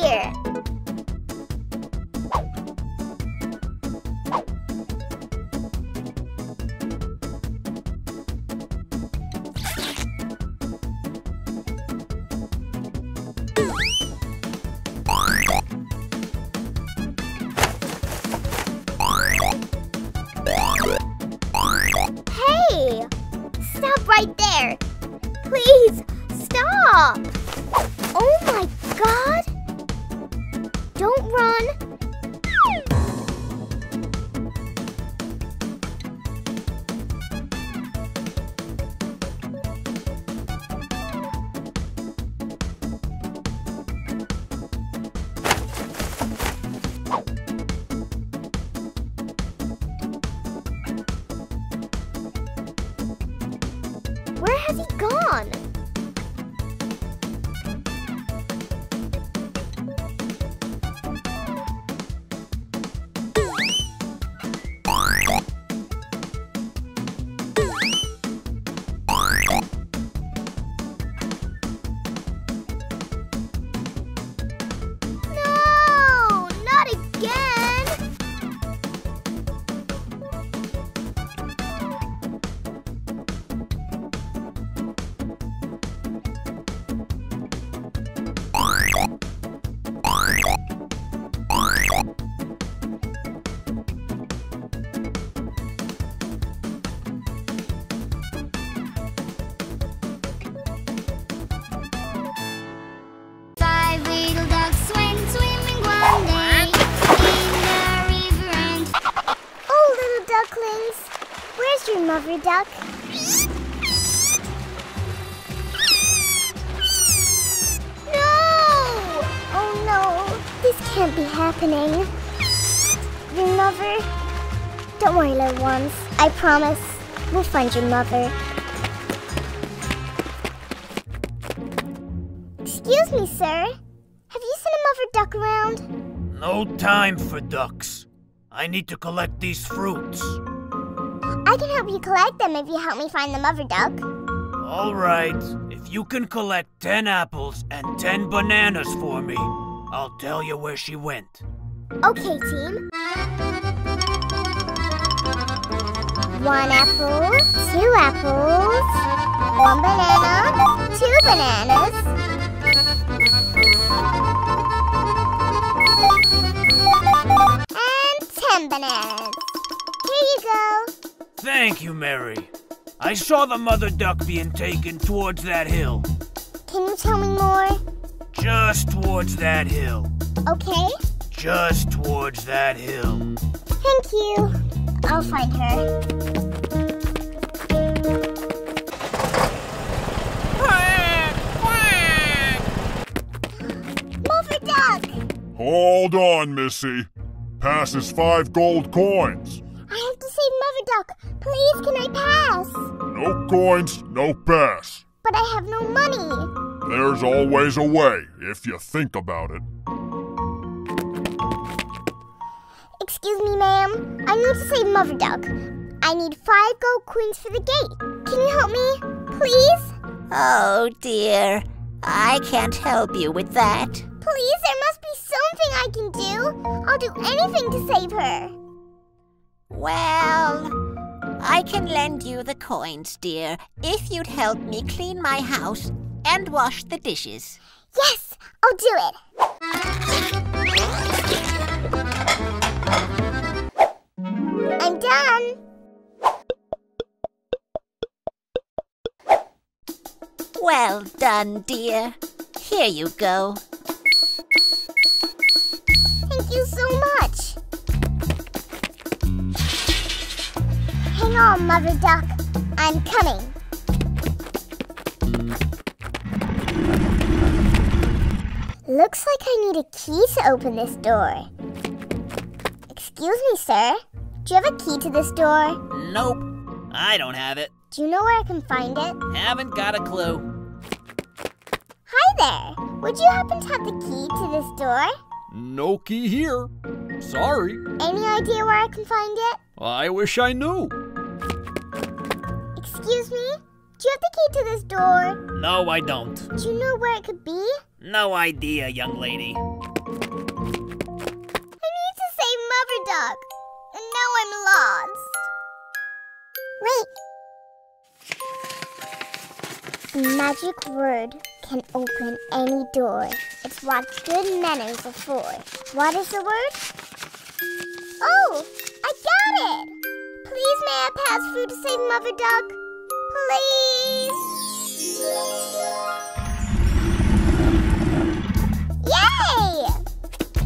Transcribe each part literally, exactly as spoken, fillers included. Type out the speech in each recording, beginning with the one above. here. Hey! Stop right there! Please, stop! Oh my God! Don't run! Where has he gone? Where's your mother duck? No! Oh no, this can't be happening. Your mother? Don't worry, little ones. I promise, we'll find your mother. Excuse me, sir. Have you seen a mother duck around? No time for ducks. I need to collect these fruits. I can help you collect them if you help me find the mother duck. All right. If you can collect ten apples and ten bananas for me, I'll tell you where she went. Okay, team. One apple, two apples, one banana, two bananas. Bananas. Here you go. Thank you, Mary. I saw the mother duck being taken towards that hill. Can you tell me more? Just towards that hill. Okay. Just towards that hill. Thank you. I'll find her. Mother duck! Hold on, Missy. Passes five gold coins. I have to save Mother Duck. Please, can I pass? No coins, no pass. But I have no money. There's always a way, if you think about it. Excuse me, ma'am. I need to save Mother Duck. I need five gold coins for the gate. Can you help me, please? Oh, dear. I can't help you with that. Please, there must be something I can do. I'll do anything to save her. Well, I can lend you the coins, dear, if you'd help me clean my house and wash the dishes. Yes, I'll do it. I'm done. Well done, dear. Here you go. Thank you so much. Hang on, Mother Duck. I'm coming. Looks like I need a key to open this door. Excuse me, sir. Do you have a key to this door? Nope. I don't have it. Do you know where I can find it? Haven't got a clue. Hi there. Would you happen to have the key to this door? No key here. Sorry. Any idea where I can find it? I wish I knew. Excuse me? Do you have the key to this door? No, I don't. Do you know where it could be? No idea, young lady. Wait! Magic word can open any door. It's what good manners are for. What is the word? Oh! I got it! Please may I pass through to save Mother Duck?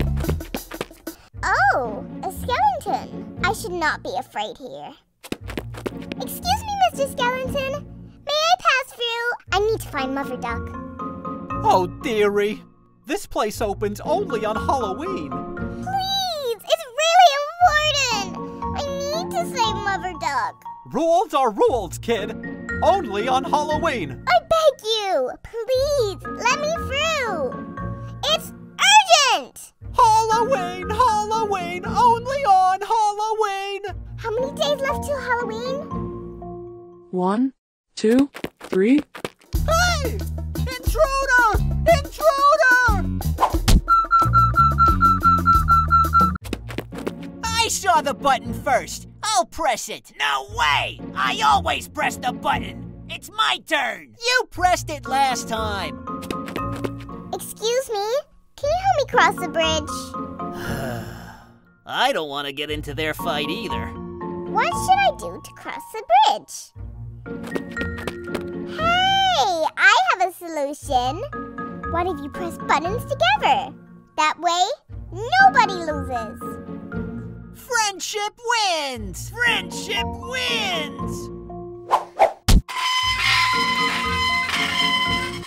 Please! Yay! Oh! A skeleton. I should not be afraid here. Excuse me, Mister Skeleton. May I pass through? I need to find Mother Duck. Oh, dearie. This place opens only on Halloween. Please! It's really important! I need to save Mother Duck. Rules are rules, kid. Only on Halloween. I beg you! Please, let me through! It's urgent! Halloween! Halloween! Only on Halloween! How many days left till Halloween? One, two, three. Hey! Intruder! Intruder! I saw the button first. I'll press it. No way! I always press the button. It's my turn. You pressed it last time. Excuse me? Can you help me cross the bridge? I don't want to get into their fight either. What should I do to cross the bridge? Hey, I have a solution. What if you press buttons together? That way, nobody loses. Friendship wins! Friendship wins!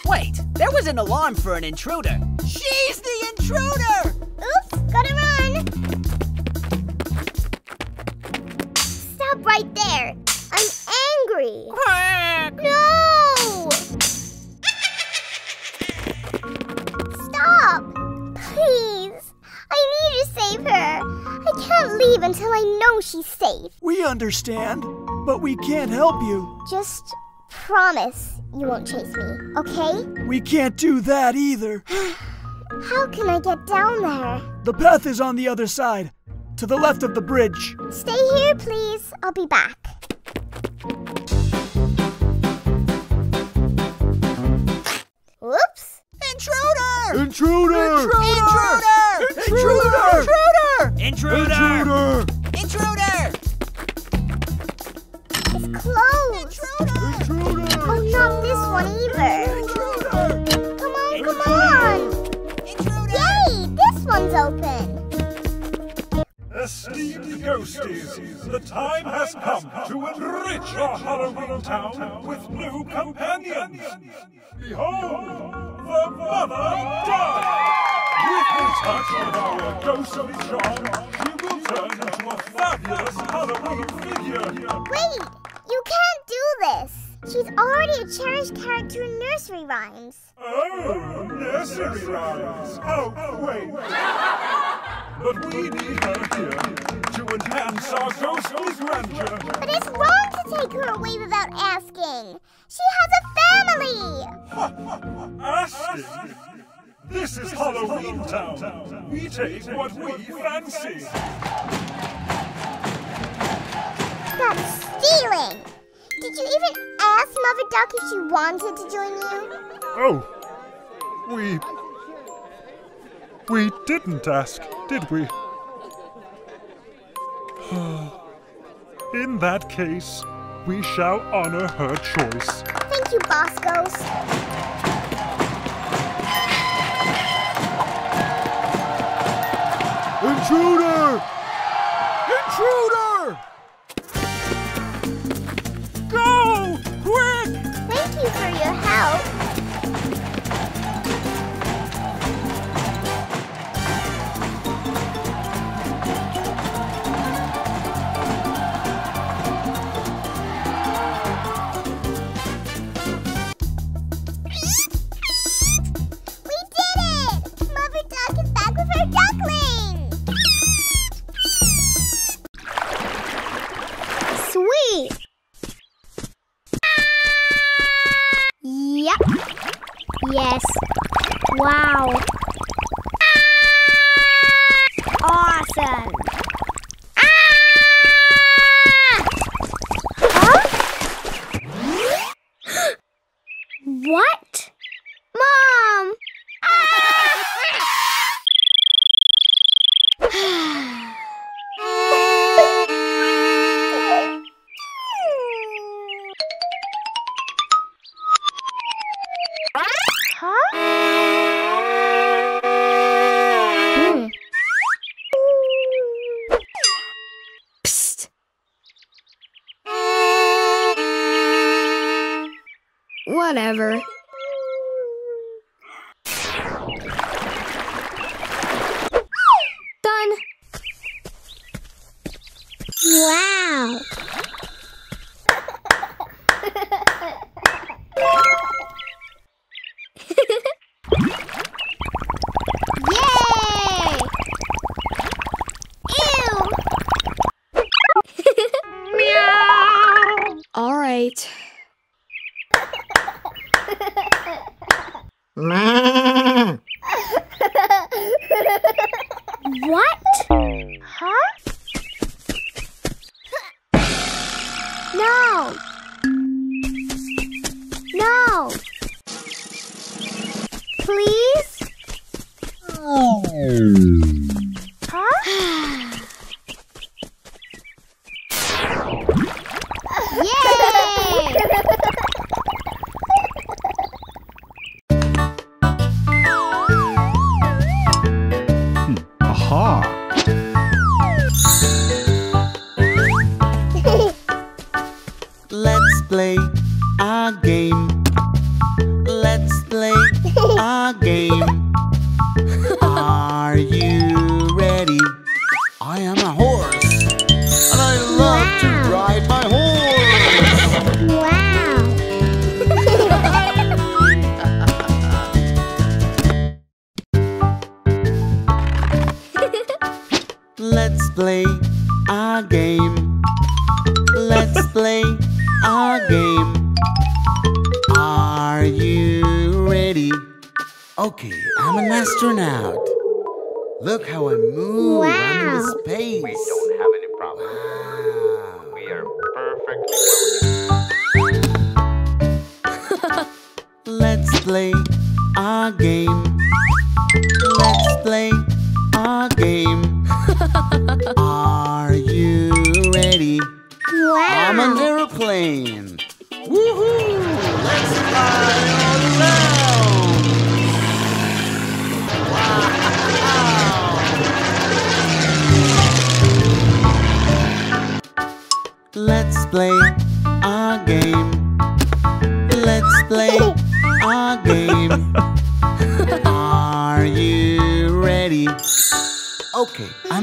Wait, there was an alarm for an intruder. She's the intruder! Oops, gotta run. Stop right there. I'm angry. Quack. No! Stop! Please! I need you to save her. I can't leave until I know she's safe. We understand, but we can't help you. Just promise you won't chase me, okay? We can't do that either. How can I get down there? The path is on the other side, to the left of the bridge. Stay here, please. I'll be back. Whoops! Intruder! Intruder! Intruder! Intruder! Intruder! Intruder! Intruder! Intruder! It's closed! Intruder! Oh, not this one either. Intruder! Come on, come on! Intruder! Yay! This one's open! Esteemed ghosties, the time has come to enrich your Halloween town with new companions. Behold, the Mother Duck! With the touch of our ghostly charm, she will turn into a fabulous Halloween figure. Wait! You can't do this! She's already a cherished character in nursery rhymes. Oh, nursery rhymes! Oh, wait! But we need her here to enhance our ghostly's grandeur. But it's wrong to take her away without asking. She has a family. Asking? This is Halloween Town. We take what we fancy. That's stealing. Did you even ask Mother Duck if she wanted to join you? Oh, we... We didn't ask, did we? In that case, we shall honor her choice. Thank you, Boss Ghost. Intruder! Intruder! Go! Quick! Thank you for your help. Awesome! Ah! Huh? Whatever. Done. Wow.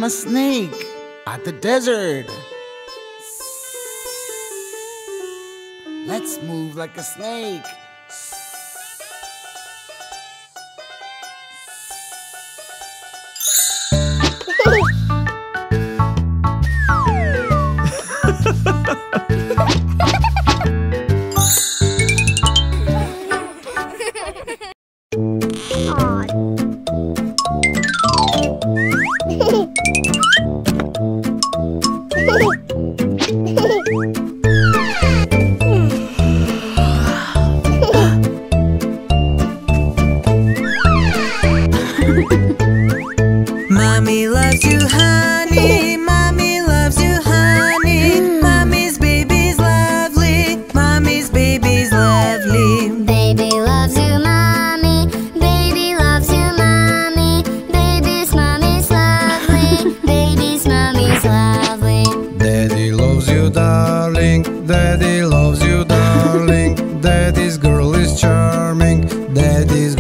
A snake. Mommy's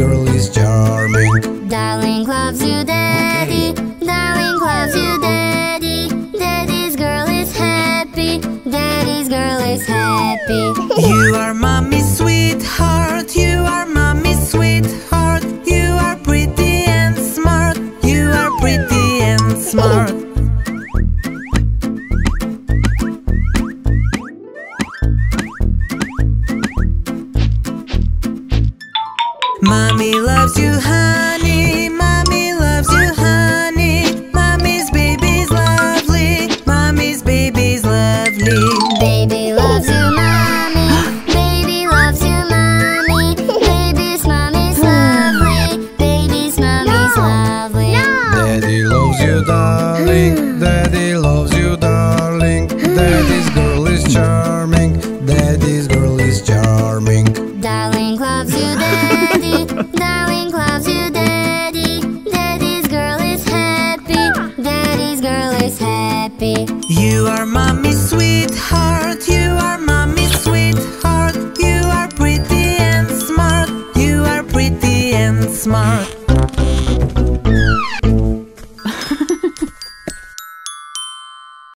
sweetheart, you are mommy's sweetheart, you are pretty smart.